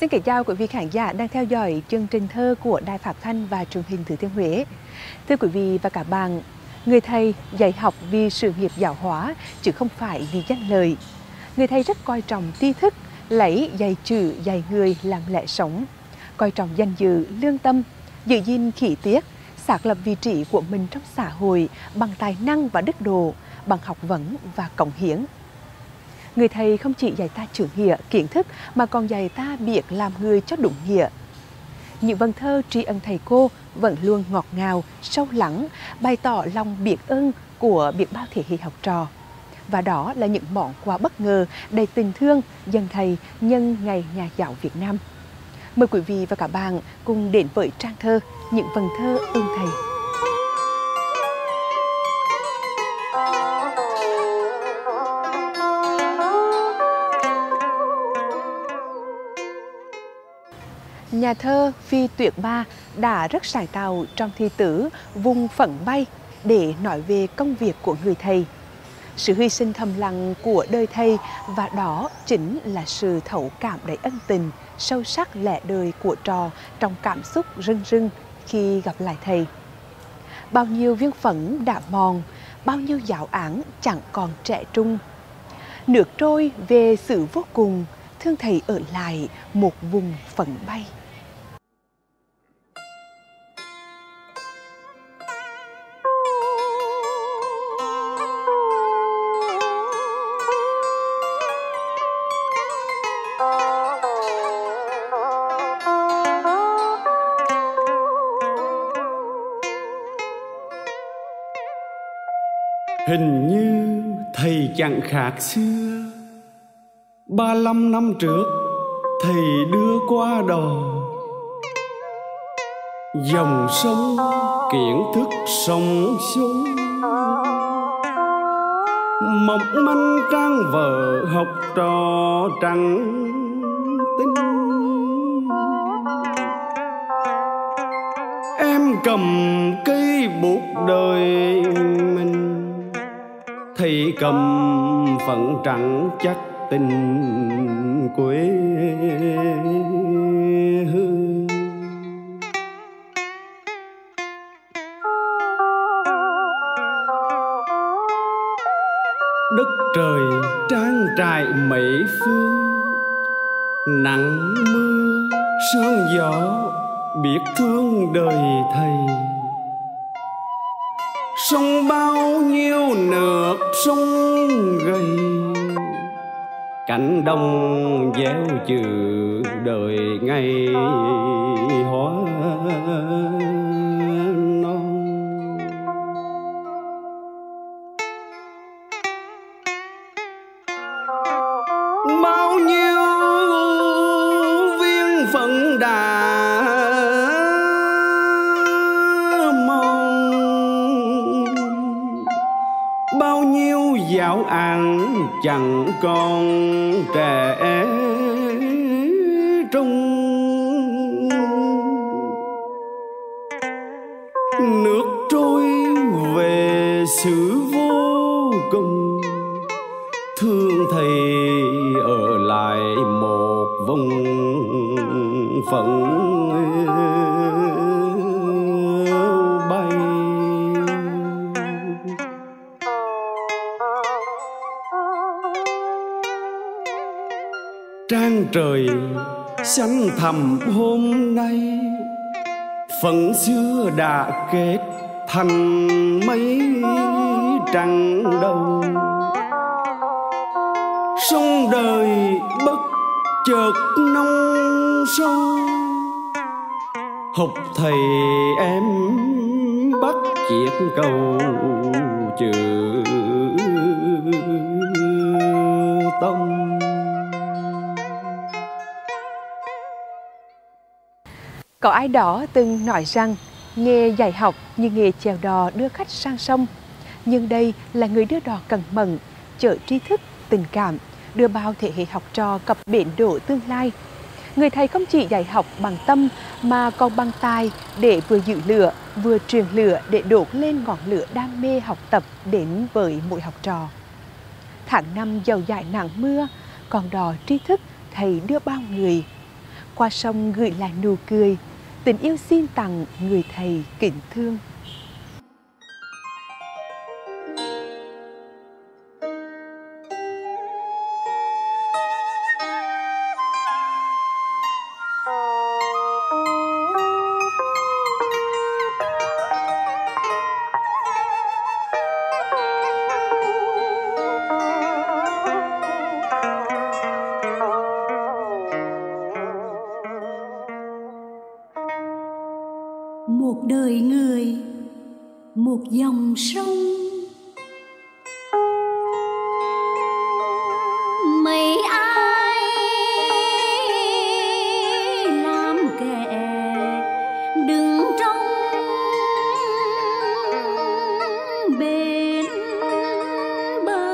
Xin kính chào quý vị khán giả đang theo dõi chương trình thơ của Đài Phát Thanh và truyền hình Thừa Thiên Huế. Thưa quý vị và các bạn, người thầy dạy học vì sự nghiệp giáo hóa chứ không phải vì danh lợi. Người thầy rất coi trọng tri thức, lấy dạy chữ dạy người làm lẽ sống, coi trọng danh dự, lương tâm, giữ gìn khí tiết, xác lập vị trí của mình trong xã hội bằng tài năng và đức độ, bằng học vấn và cống hiến. Người thầy không chỉ dạy ta chữ nghĩa, kiến thức mà còn dạy ta biết làm người cho đúng nghĩa. Những vần thơ tri ân thầy cô vẫn luôn ngọt ngào, sâu lắng, bày tỏ lòng biết ơn của biết bao thế hệ học trò. Và đó là những món quà bất ngờ đầy tình thương dâng thầy nhân Ngày Nhà giáo Việt Nam. Mời quý vị và các bạn cùng đến với trang thơ Những vần thơ ơn thầy. Nhà thơ Phi Tuyệt Ba đã rất sáng tạo trong thi tử Vùng Phẩn Bay để nói về công việc của người thầy, sự hy sinh thầm lặng của đời thầy, và đó chính là sự thấu cảm đầy ân tình, sâu sắc lẽ đời của trò trong cảm xúc rưng rưng khi gặp lại thầy. Bao nhiêu viên phẫn đã mòn, bao nhiêu giáo án chẳng còn trẻ trung. Nước trôi về sự vô cùng, thương thầy ở lại một vùng phẫn bay. Hình như thầy chẳng khác xưa, 35 năm trước thầy đưa qua đò. Dòng sông kiến thức sông xuống, mỏng manh trang vở học trò trắng tinh. Em cầm cây bút đời mình, thầy cầm phận trắng chắc tình quê hương. Đất trời trang trại mấy phương, nắng mưa sương gió biết thương đời thầy. Sông bao nhiêu nước sông gầy, cánh đồng gieo chữ đời ngày hóa non. Bao nhiêu viên phận đà giáo án chẳng còn trẻ trung. Nước trôi về sự vô cùng, thương thầy ở lại một vùng phận. Trang trời xanh thẳm hôm nay, phận xưa đã kết thành mấy trăng đầu. Sông đời bất chợt nông sâu, học thầy em bắt chiếc cầu chữ tông. Có ai đó từng nói rằng nghề dạy học như nghề chèo đò đưa khách sang sông, nhưng đây là người đưa đò cẩn mẫn, chở tri thức, tình cảm, đưa bao thế hệ học trò cập bến đỗ tương lai. Người thầy không chỉ dạy học bằng tâm mà còn bằng tài, để vừa giữ lửa, vừa truyền lửa để đốt lên ngọn lửa đam mê học tập đến với mỗi học trò. Tháng năm giàu dải nắng mưa, còn đò tri thức thầy đưa bao người. qua sông gửi lại nụ cười, tình yêu xin tặng người thầy kính thương. Một đời người, một dòng sông, mấy ai làm kẻ đứng trong bên bờ.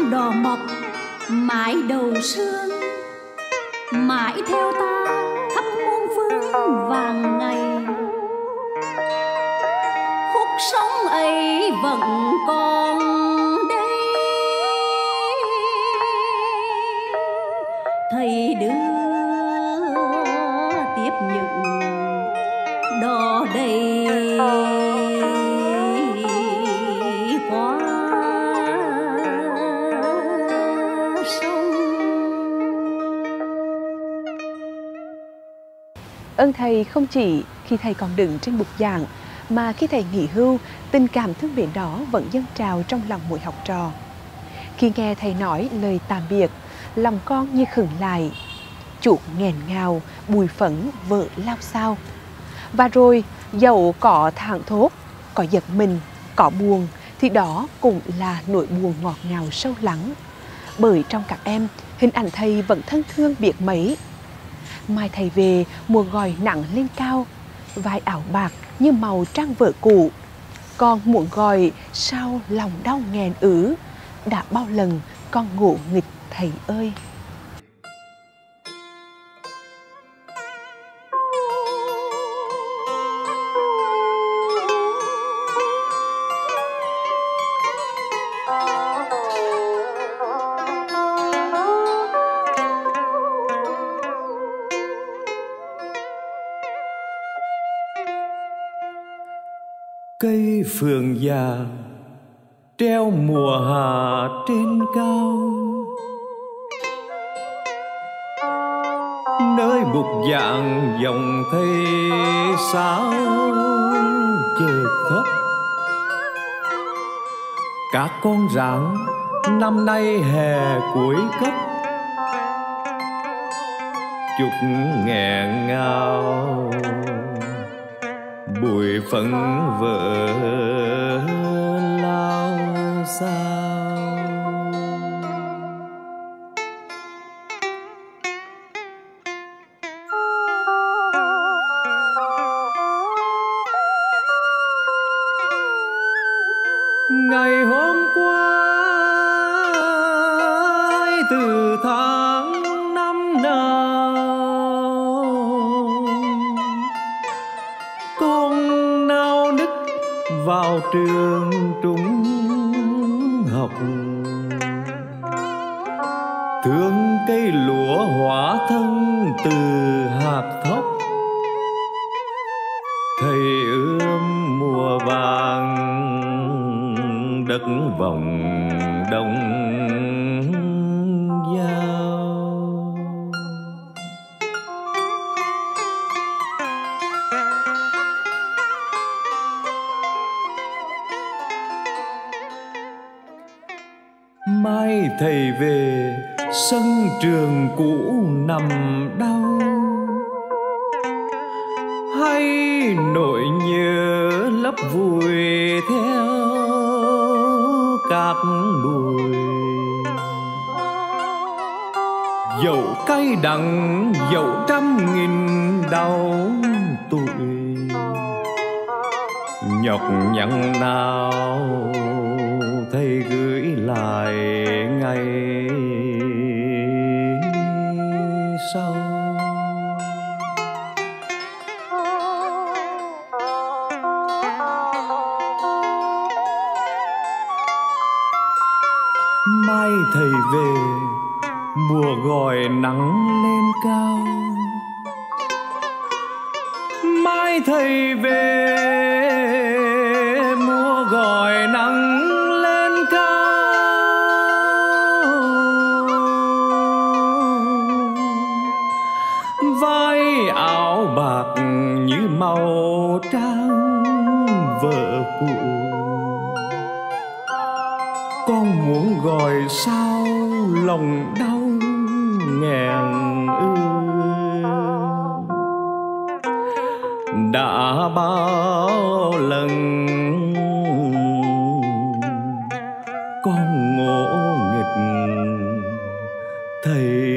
Đò mọc mãi đầu sương, mãi theo ta khắp muôn phương vàng ngày. Khúc sống ấy vẫn còn đây, thầy đưa tiếp những đò đầy ơn thầy. Không chỉ khi thầy còn đứng trên bục giảng mà khi thầy nghỉ hưu, tình cảm thương biển đó vẫn dâng trào trong lòng mỗi học trò. Khi nghe thầy nói lời tạm biệt, lòng con như khựng lại, chuột nghẹn ngào, bụi phấn vỡ lao xao. Và rồi dẫu có thảng thốt, có giật mình, có buồn, thì đó cũng là nỗi buồn ngọt ngào sâu lắng, bởi trong các em hình ảnh thầy vẫn thân thương biết mấy. Mai thầy về, mùa gòi nặng lên cao, vai ảo bạc như màu trang vở cũ. Con muộn gòi sao lòng đau nghẹn ứ, đã bao lần con ngộ nghịch thầy ơi. Cây phượng già treo mùa hạ trên cao, nơi bục dạng dòng thê sáo chề khóc. Các con rạng năm nay hè cuối cấp, chục nghẹn ngào bụi phấn vỡ lao sao. Ngày hôm qua từ tháng năm nào, con nao nức vào trường trung học, thương cây lúa hóa thân từ hạt thóc. Thầy ươm mùa vàng đất vòng đông mai thầy về sân trường cũ nằm đau, hay nỗi nhớ lấp vùi theo cát bụi. Dẫu cay đắng dẫu trăm nghìn đau tủi, nhọc nhằn nào thầy gửi lại ngày sau. Mai thầy về mùa gọi nắng lên cao, mai thầy về mùa gọi nắng lên cao. Vai áo bạc như màu trang vợ cũ, con muốn gọi sao lòng đau nghẹn ư. Đã bao lần con ngỗ nghịch thầy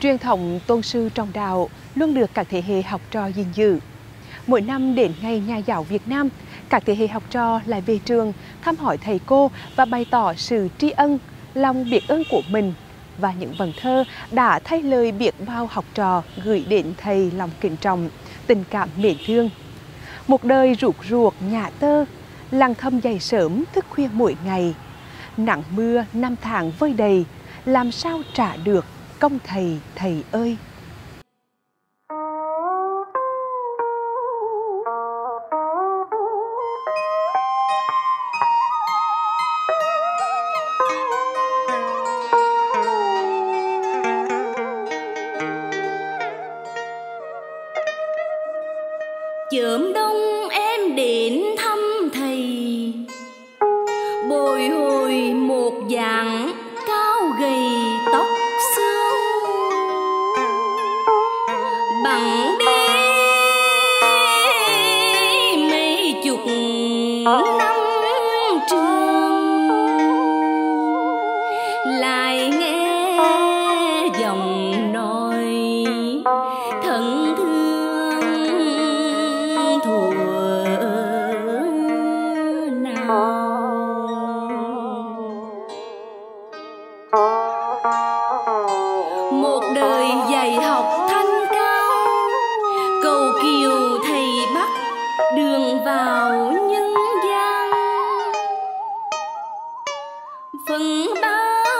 truyền thống tôn sư trọng đạo luôn được các thế hệ học trò gìn giữ. Mỗi năm đến ngày Nhà giáo Việt Nam, các thế hệ học trò lại về trường thăm hỏi thầy cô và bày tỏ sự tri ân, lòng biết ơn của mình, và những vần thơ đã thay lời biết bao học trò gửi đến thầy lòng kính trọng, tình cảm mến thương. Một đời rụt ruột nhà tơ, lặng thầm dậy sớm thức khuya mỗi ngày, nắng mưa năm tháng vơi đầy, làm sao trả được công thầy, thầy ơi. Chớm đông em đến thăm thầy, bồi hồi một dạng cao gầy tóc bằng đi mấy chục năm trường, lại nghe dòng nói thân thương thuở nào. Một đời dạy học đường vào nhân gian, phần ba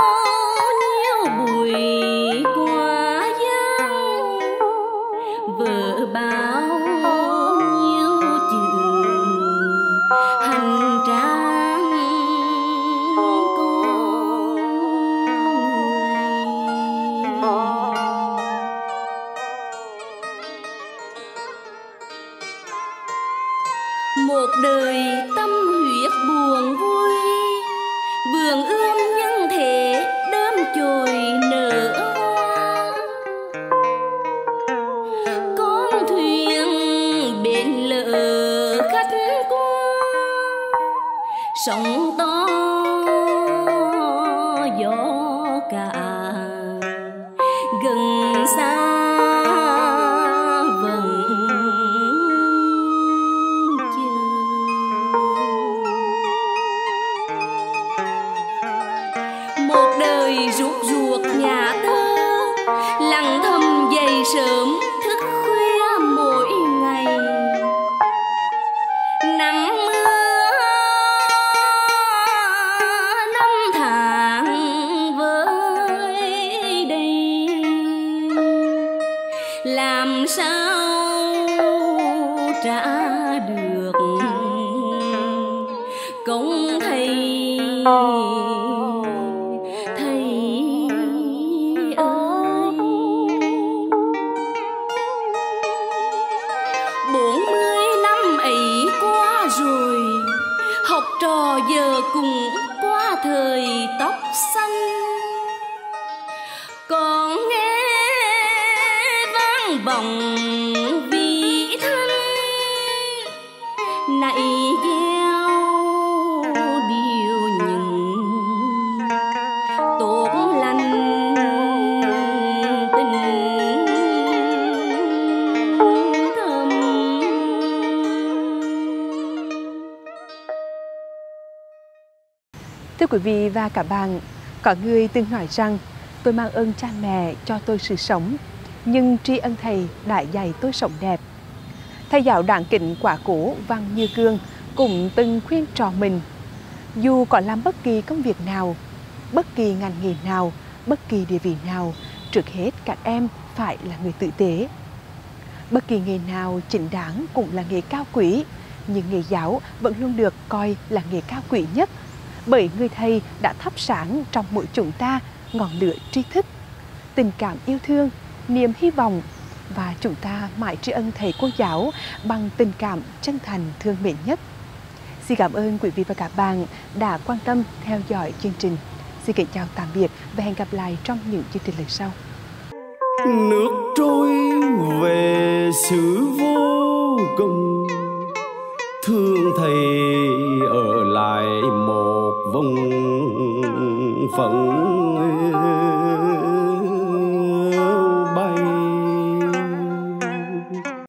đời tâm huyết buồn vui, vườn ươm nhân thể đơm chồi nở hoa. Con thuyền bến lỡ khách qua, sóng to gió cả gần xa. Sớm thức khuya mỗi ngày, nắng mưa năm tháng với đây, làm sao trả được công thầy. Giờ cùng qua thời tóc xanh, còn nghe vang vọng vị thanh nãy gieo điều những tốt lành tình thâm. Quý vị và các bạn, có người từng nói rằng tôi mang ơn cha mẹ cho tôi sự sống, nhưng tri ân thầy đã dạy tôi sống đẹp. Thầy giáo đáng kính quá cố Văn Như Cương cũng từng khuyên trò mình, dù có làm bất kỳ công việc nào, bất kỳ ngành nghề nào, bất kỳ địa vị nào, trước hết các em phải là người tử tế. Bất kỳ nghề nào chính đáng cũng là nghề cao quý, nhưng nghề giáo vẫn luôn được coi là nghề cao quý nhất, bởi người thầy đã thắp sáng trong mỗi chúng ta ngọn lửa tri thức, tình cảm yêu thương, niềm hy vọng, và chúng ta mãi tri ân thầy cô giáo bằng tình cảm chân thành thương mến nhất. Xin cảm ơn quý vị và các bạn đã quan tâm theo dõi chương trình. Xin kính chào tạm biệt và hẹn gặp lại trong những chương trình lần sau. Nước trôi về xứ vô cùng, thương thầy ở lại một vùng phận.